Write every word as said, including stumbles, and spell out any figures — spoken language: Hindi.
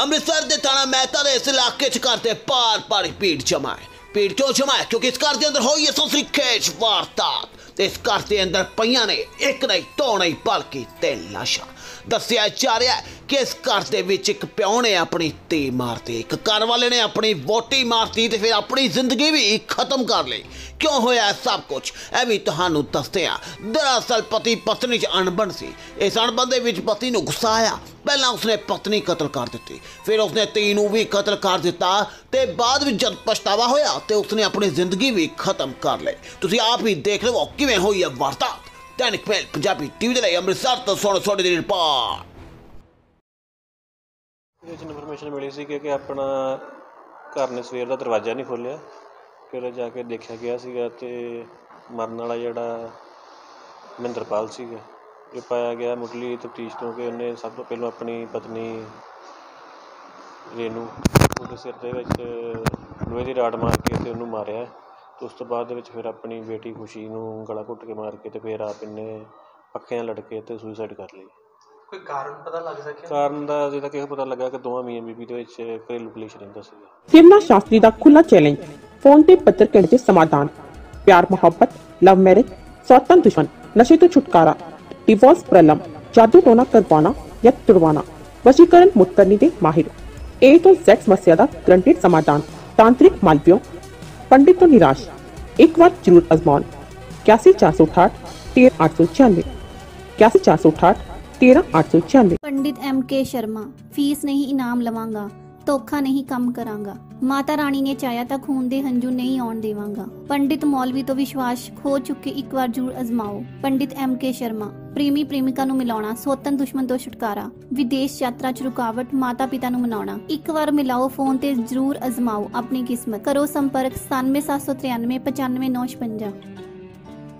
अमृतसर के थाना मेहता के इस इलाके घर से पार पारी भीड़ जमा है। भीड़ क्यों जमा है? क्योंकि इस घर के अंदर हुई है खेच वारदात। इस घर के अंदर पईयां ने एक नहीं दो नहीं बल्कि तीन लाशां। दस्सिया जा रहा है कि इस घर के विच एक प्यो ने अपनी धी मारती, एक घर वाले ने अपनी वोटी मारती तो फिर अपनी जिंदगी भी खत्म कर ली। क्यों होया सब कुछ यह भी तुहानू दसदे आ। दरअसल पति पत्नी च अणबन सी। इस अणबन दे विच पति नू गुस्सा आया। पहला उसने पत्नी कतल कर दी, फिर उसने धी नू भी कतल कर दिता, तो बाद में जब पछतावा होया तो उसने अपनी जिंदगी भी खत्म कर ली। तुसीं आप ही देख लो किवें होई है वारदात। दैनिक मेल पंजाबी टीवी के लिए अमृतसर तो सोने सोने की रिपोर्ट। इनफॉर्मेशन मिली सी कि अपना घर ने सवेर का दरवाजा नहीं खोलिया, फिर जाके देखा गया सीगा ते मरने वाला जिहड़ा महिंद्रपाल सीगा जो पाया गया मुढली तफ्तीश तो कि उन्हें सब तो पहलों अपनी पत्नी रेनू उहदे सिर दे विच लोहे की राड मार के ते उहनूं मारिया। तो उस तो बाद फिर अपनी बेटी खुशी नूं गला घुट के मार के फिर आप इन्हें पक्खियां लड़के तो सुइसाइड कर ली। कोई कारण पता लग सके? कारण दा जिदा किह पता लगा कि दोवां मियां बीबी दे विच घरेलू कलेश रहिंदा सी। फिल्मा शास्त्री दा खुला चैलेंज, फोन ते पत्तर घंटे समाधान, प्यार मुहब्बत, लव मैरिज, सौतन दुश्मन, नशे तो छुटकारा, डिवोर्स प्रॉब्लम, जादू टोना करवाना या तुड़वाना, वशीकरण मुत्तरनी दे माहिर, ए तो सेक्स मसले दा गारंटीड समाधान, तांत्रिक मालवियों पंडित तो निराश। एक बार जरूर आजमाओ। इक्यासी चार सौ अठाठ तेरह आठ सौ छियानवे इक्यासी चार सौ अठाठ तेरह आठ सौ छियानवे। पंडित एम के शर्मा। फीस नहीं इनाम लवांगा, धोखा नहीं कम करांगा, माता रानी ने चाया तां खून दे हंझू नहीं आउण देवांगा। पंडित मौलवी तो विश्वास खो चुके, एक बार जरूर आजमाओ। पंडित एम के शर्मा। प्रेमी प्रेमिका नूं मिलाउणा, सौतन दुश्मन तो छुटकारा, विदेश यात्रा च रुकावट, माता पिता नूं मनाउणा, एक बार मिलाओ, फोन ते जरूर आजमाओ अपनी किस्मत। करो संपर्क सतानवे सात सौ तिरानवे पचानवे नौ छपंजा।